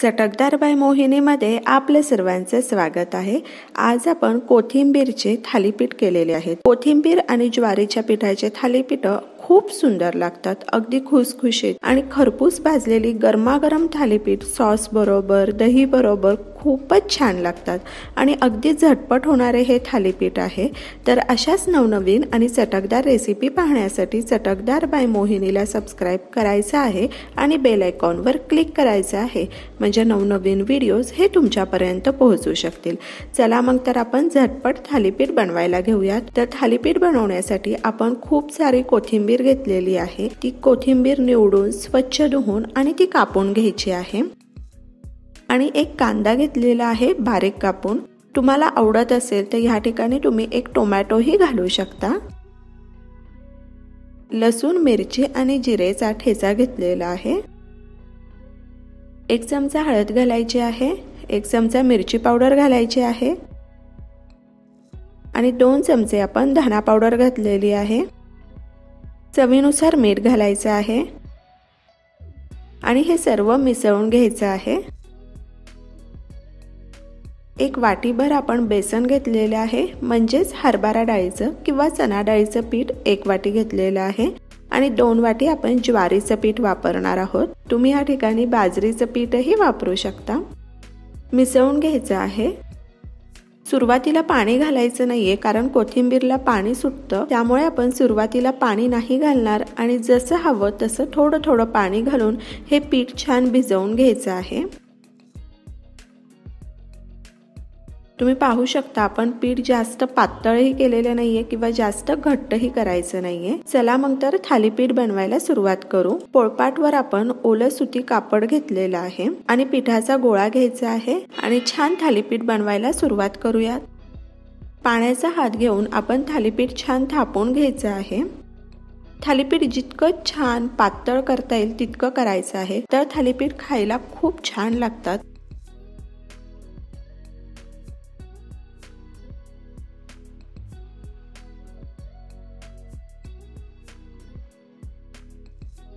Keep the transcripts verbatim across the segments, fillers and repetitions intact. चटकदार बाय मोहिनीमध्ये आपले सर्वांचे स्वागत आहे। आज आपण कोथिंबीरचे थालीपीठ केलेले आहेत। कोथिंबीर आणि ज्वारीच्या पिठाचे थालीपीठ खूप सुंदर लागतात, अगदी खुसखुशीत आणि खरपूस भाजलेली गरमागरम थालीपीठ सॉस बरोबर, दही बरोबर खूपच छान लागतात आणि अगदी झटपट होणारे हे थालीपीठ आहे। तर अशाच नवनवीन आणि चटकदार रेसिपी पाहण्यासाठी चटकदार बाय मोहिनीला सबस्क्राईब करायचं आहे आणि बेल आयकॉनवर क्लिक करायचं आहे, म्हणजे नवनवीन व्हिडिओज हे तुमच्यापर्यंत पोहोचू शकतील। चला मग तर आपण झटपट थालीपीठ बनवायला घेऊयात। तर थालीपीठ बनवण्यासाठी आपण खूप सारी कोथिंबीर घेतलेली आहे। ती कोथिंबीर निवडून स्वच्छ धुवून आणि ती कापून घ्यायची आहे आणि एक कांदा घेतलेला आहे बारीक कापून। तुम्हाला आवडत असेल तर या ठिकाणी तुम्ही एक टोमॅटोही घालू शकता। लसूण, मिरची आणि जिरेचा ठेचा घेतलेला आहे। एक चमचा हळद घालायची आहे, एक चमचा मिरची पावडर घालायची आहे आणि दोन चमचे आपण धणा पावडर घातलेली आहे। चवीनुसार मीठ घालायचं आहे आणि हे सर्व मिसळून घ्यायचं आहे। एक वाटीभर आपण बेसन घेतलेलं आहे, म्हणजेच हरभरा डाळीचं किंवा चणा डाळीचं पीठ एक वाटी घेतलेलं आहे आणि दोन वाटी आपण ज्वारीचं पीठ वापरणार आहोत। तुम्ही या ठिकाणी बाजरीचं पीठही वापरू शकता। मिसळून घ्यायचं आहे। सुरुवातीला पाणी घालायचं नाहीये, कारण कोथिंबीरला पाणी सुटतं, त्यामुळे आपण सुरुवातीला पाणी नाही घालणार आणि जसं हवं तसं थोडं थोडं पाणी घालून हे पीठ छान भिजवून घ्यायचं आहे। तुम्ही पाहू शकता आपण पीठ जास्त पातळही केलेलं नाहीये किंवा जास्त घट्टही करायचं नाहीये। चला मग तर थालीपीठ बनवायला सुरुवात करू। पोळपाटवर आपण ओलं सुती कापड घेतलेलं आहे आणि पिठाचा गोळा घ्यायचा आहे आणि छान थालीपीठ बनवायला सुरुवात करूयात। पाण्याचा हात घेऊन आपण थालीपीठ छान थापून घ्यायचं आहे। थालीपीठ जितकं छान पातळ करता येईल तितकं करायचं आहे, तर थालीपीठ खायला खूप छान लागतात।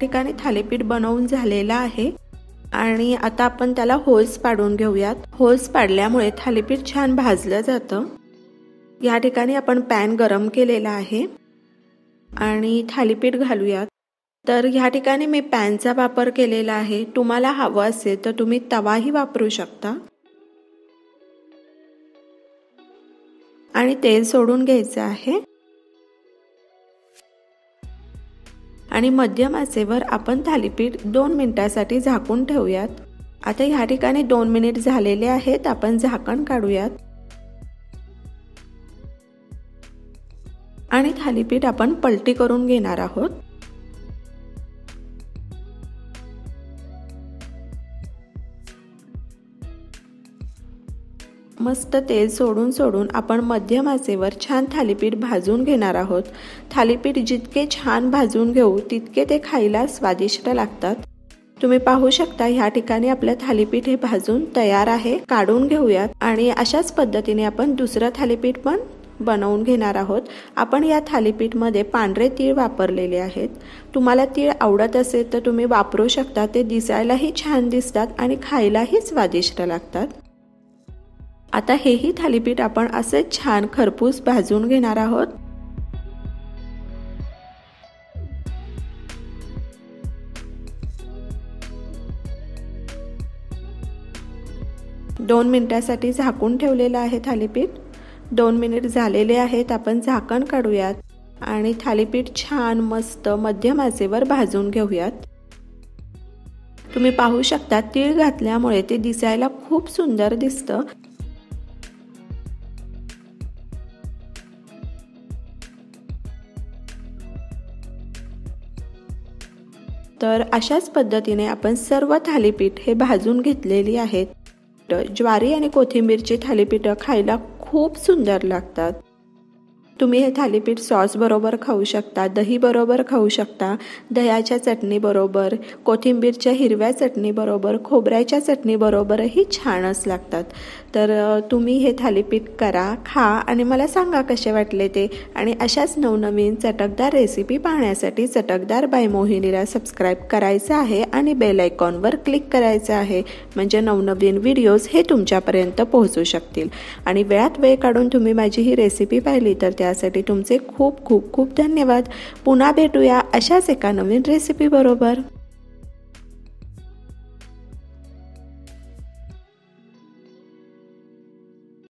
ठिकाणी थालीपीठ बनवून झालेला आहे आणि आता आपण त्याला होल्स पाडून घेऊयात। होल्स पाडल्यामुळे थालीपीठ छान भाजलं जातं। या ठिकाणी आपण पॅन गरम केलेला आहे आणि थालीपीठ घालूयात। तर ह्या ठिकाणी मी पॅनचा वापर केलेला आहे, तुम्हाला हवं असेल तर तुम्ही तवाही वापरू शकता। आणि तेल सोडून घ्यायचं आहे आणि मध्यम आचेवर आपण थालीपीठ दोन मिनिटांसाठी झाकून ठेवूयात। आता ह्या ठिकाणी दोन मिनिट झालेले आहेत, आपण झाकण काढूयात आणि थालीपीठ आपण पलटी करून घेणार आहोत। मस्त तेल सोडून सोडून आपण मध्यम आचेवर छान थालीपीठ भाजून घेणार आहोत। थालीपीठ जितके छान भाजून घेऊ तितके ते खायला स्वादिष्ट लागतात। तुम्ही पाहू शकता ह्या ठिकाणी आपलं थालीपीठ हे भाजून तयार आहे, काढून घेऊयात आणि अशाच पद्धतीने आपण दुसरं थालीपीठ पण बनवून घेणार आहोत। आपण या थालीपीठमध्ये पांढरे तीळ वापरलेले आहेत। तुम्हाला तीळ आवडत असेल तर तुम्ही वापरू शकता, ते दिसायलाही छान दिसतात आणि खायलाही स्वादिष्ट लागतात। आता हेही थालीपीठ आपण असे छान खरपूस भाजून घेणार आहोत। दोन मिनिटांसाठी झाकून ठेवलेलं आहे थालीपीठ। दोन मिनिट झालेले आहेत, आपण झाकण काढूयात आणि थालीपीठ छान मस्त मध्यम आचेवर भाजून घेऊयात। तुम्ही पाहू शकता तीळ घातल्यामुळे ते दिसायला खूप सुंदर दिसतं। तर अशाच पद्धतीने आपण सर्व थालीपीठ हे भाजून घेतलेली आहेत। ज्वारी आणि कोथिंबीरची थालीपीठ खायला खूप सुंदर लागतात। तुम्ही हे थालीपीठ सॉस बरोबर खाऊ शकता, दही बरोबर खाऊ शकता, दह्याच्या चटणीबरोबर, कोथिंबीरच्या हिरव्या चटणीबरोबर, खोबऱ्याच्या चटणीबरोबरही छानच लागतात। तर तुम्ही हे थालीपीठ करा, खा आणि मला सांगा कसे वाटले ते। आणि अशाच नवनवीन चटकदार रेसिपी पाहण्यासाठी चटकदार बाय मोहिनीला सबस्क्राईब करायचं आहे आणि बेल आयकॉनवर क्लिक करायचं आहे, म्हणजे नवनवीन व्हिडिओज हे तुमच्यापर्यंत पोहोचू शकतील। आणि वेळात वेळ काढून तुम्ही माझी ही रेसिपी पाहिली तर त्यासाठी तुमचे खूप खूप खूप धन्यवाद। पुन्हा भेटूया अशाच एका नवीन रेसिपी बरोबर।